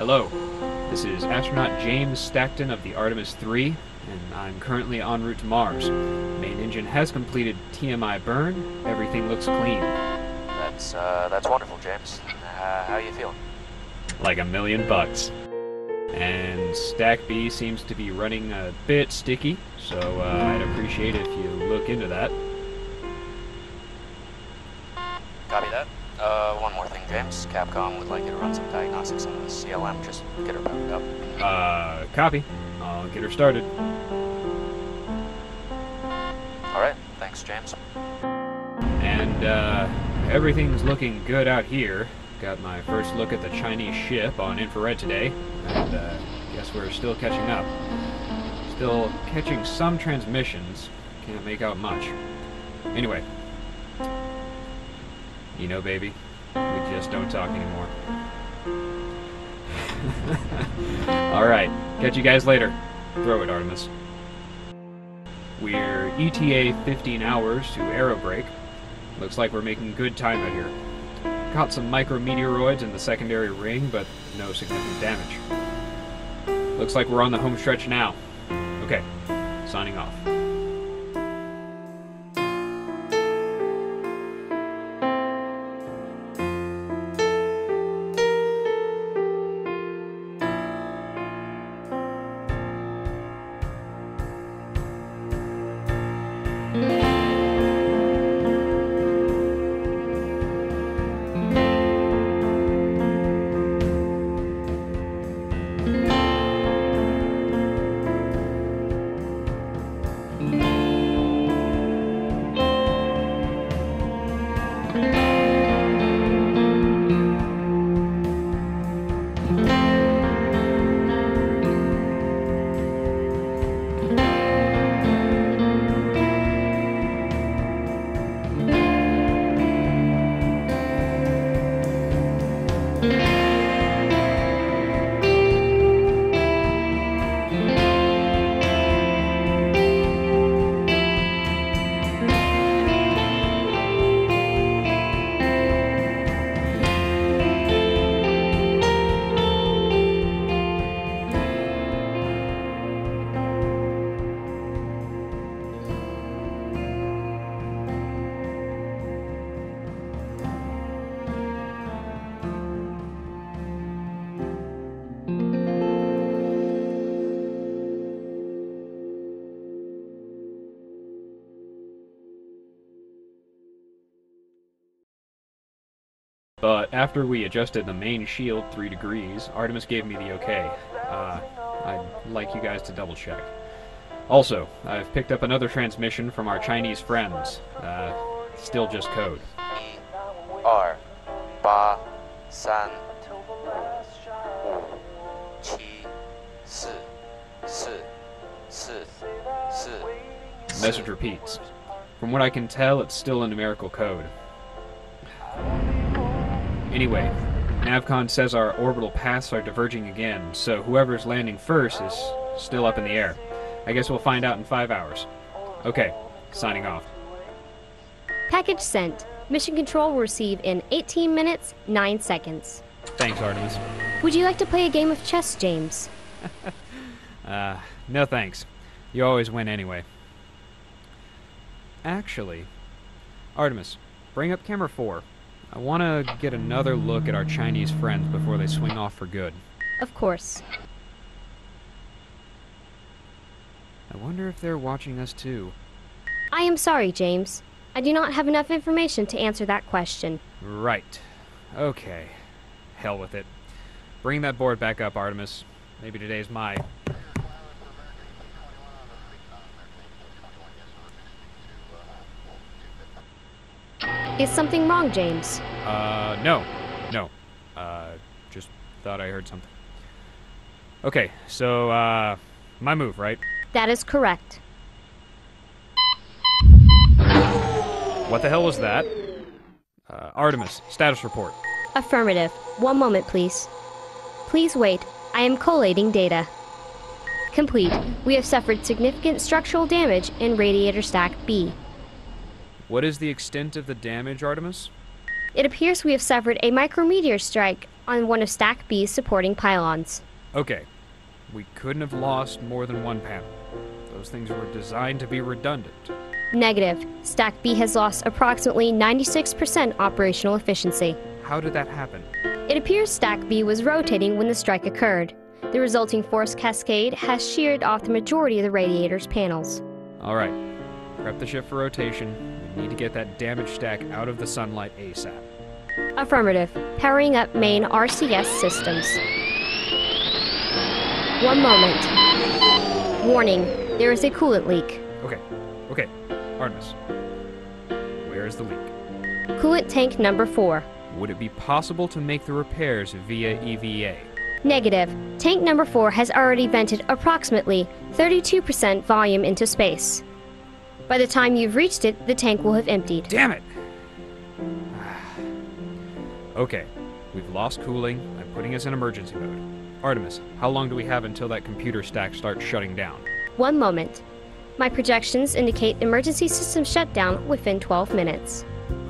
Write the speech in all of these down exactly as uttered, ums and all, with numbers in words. Hello, this is astronaut James Stackton of the Artemis three, and I'm currently en route to Mars. The main engine has completed T M I burn. Everything looks clean. That's, uh, that's wonderful, James. Uh, how are you feeling? Like a million bucks. And Stack B seems to be running a bit sticky, so uh, I'd appreciate if you look into that. Copy that. Uh, one more thing, James. Capcom would like you to run some diagnostics on the C L M. Just get her powered up. Uh, copy. I'll get her started. Alright, thanks, James. And, uh, everything's looking good out here. Got my first look at the Chinese ship on infrared today, and, uh, guess we're still catching up. Still catching some transmissions. Can't make out much. Anyway. You know, baby, we just don't talk anymore. Alright, catch you guys later. Throw it, Artemis. We're E T A fifteen hours to aerobreak. Looks like we're making good time out here. Caught some micrometeoroids in the secondary ring, but no significant damage. Looks like we're on the home stretch now. Okay, signing off. But after we adjusted the main shield three degrees, Artemis gave me the okay. Uh, I'd like you guys to double check. Also, I've picked up another transmission from our Chinese friends. Uh, still just code. Message repeats. From what I can tell, it's still a numerical code. Anyway, Navcon says our orbital paths are diverging again, so whoever's landing first is still up in the air. I guess we'll find out in five hours. Okay, signing off. Package sent. Mission control will receive in eighteen minutes, nine seconds. Thanks, Artemis. Would you like to play a game of chess, James? uh, no thanks. You always win anyway. Actually, Artemis, bring up camera four. I want to get another look at our Chinese friends before they swing off for good. Of course. I wonder if they're watching us too. I am sorry, James. I do not have enough information to answer that question. Right. Okay. Hell with it. Bring that board back up, Artemis. Maybe today's my... Is something wrong, James? Uh, no. No. Uh, just thought I heard something. Okay, so, uh, my move, right? That is correct. What the hell was that? Uh, Artemis, status report. Affirmative. One moment, please. Please wait. I am collating data. Complete. We have suffered significant structural damage in radiator stack B. What is the extent of the damage, Artemis? It appears we have suffered a micrometeor strike on one of Stack B's supporting pylons. Okay. We couldn't have lost more than one panel. Those things were designed to be redundant. Negative. Stack B has lost approximately ninety-six percent operational efficiency. How did that happen? It appears Stack B was rotating when the strike occurred. The resulting force cascade has sheared off the majority of the radiator's panels. All right. Prep the ship for rotation. We need to get that damaged stack out of the sunlight ASAP. Affirmative. Powering up main R C S systems. One moment. Warning. There is a coolant leak. Okay. Okay. Artemis, where is the leak? Coolant tank number four. Would it be possible to make the repairs via E V A? Negative. Tank number four has already vented approximately thirty-two percent volume into space. By the time you've reached it, the tank will have emptied. Damn it! Okay, we've lost cooling. I'm putting us in emergency mode. Artemis, how long do we have until that computer stack starts shutting down? One moment. My projections indicate emergency system shutdown within twelve minutes.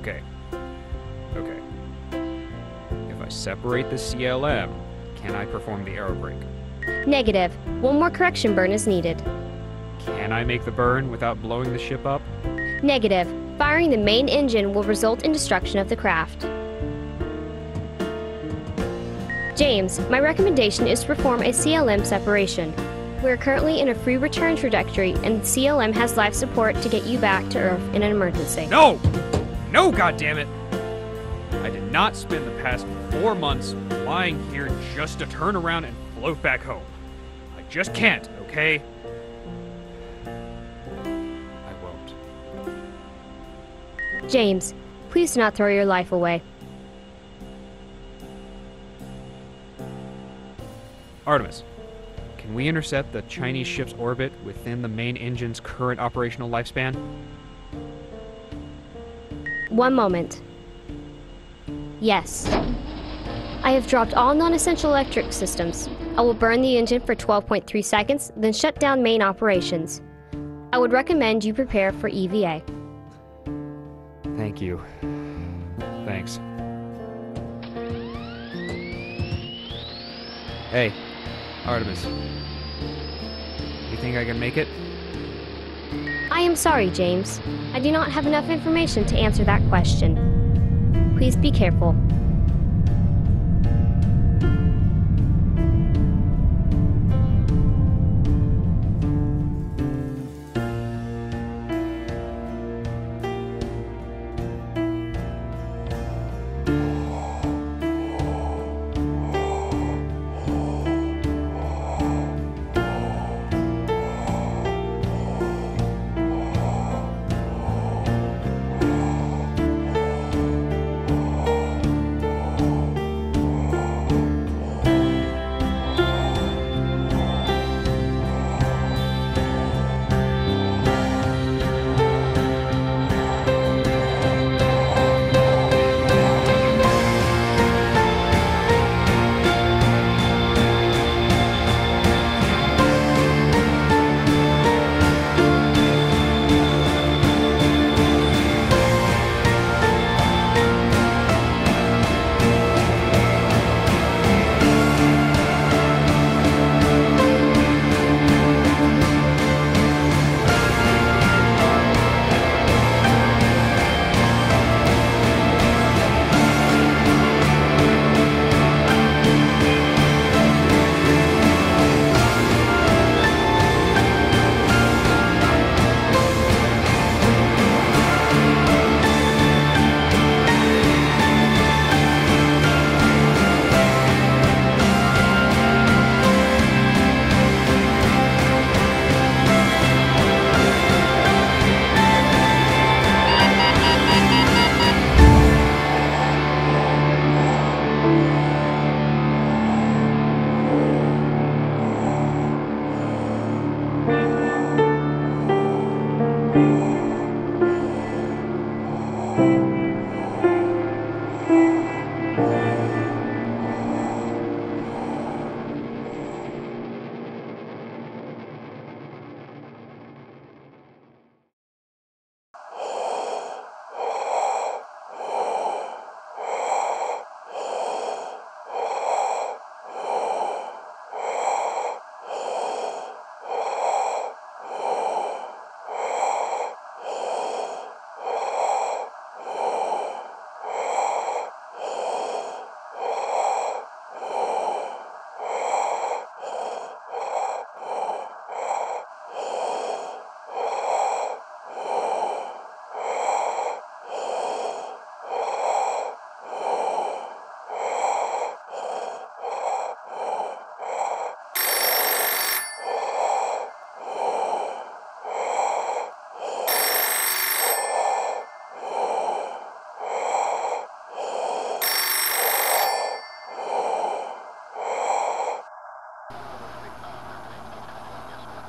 Okay. Okay. If I separate the C L M, can I perform the aerobrake? Negative. One more correction burn is needed. Can I make the burn without blowing the ship up? Negative. Firing the main engine will result in destruction of the craft. James, my recommendation is to perform a C L M separation. We're currently in a free return trajectory, and C L M has life support to get you back to Earth in an emergency. No! No, goddammit! I did not spend the past four months lying here just to turn around and float back home. I just can't, okay? I won't. James, please do not throw your life away. Artemis, can we intercept the Chinese ship's orbit within the main engine's current operational lifespan? One moment. Yes. I have dropped all non-essential electric systems. I will burn the engine for twelve point three seconds, then shut down main operations. I would recommend you prepare for E V A. Thank you. Thanks. Hey, Artemis. You think I can make it? I am sorry, James. I do not have enough information to answer that question. Please be careful.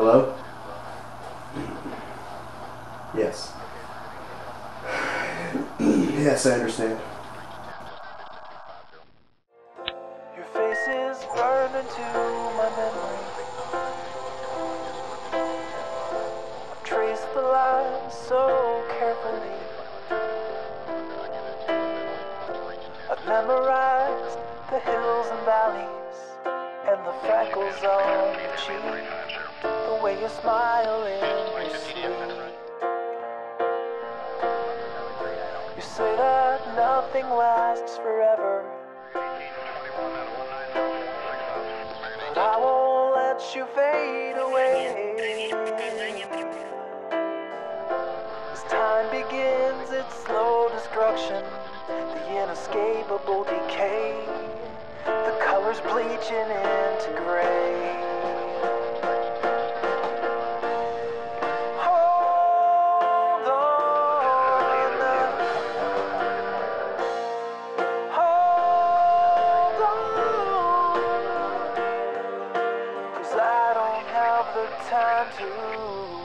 Hello? Yes. Yes, I understand. Your face is burned into my memory. I've traced the line so carefully. I've memorized the hills and valleys and the freckles on your cheek, the way you smile in your sleep. You say that nothing lasts forever, but I won't let you fade away. As time begins its slow destruction, the inescapable decay, the colors bleaching into gray. I don't have the time to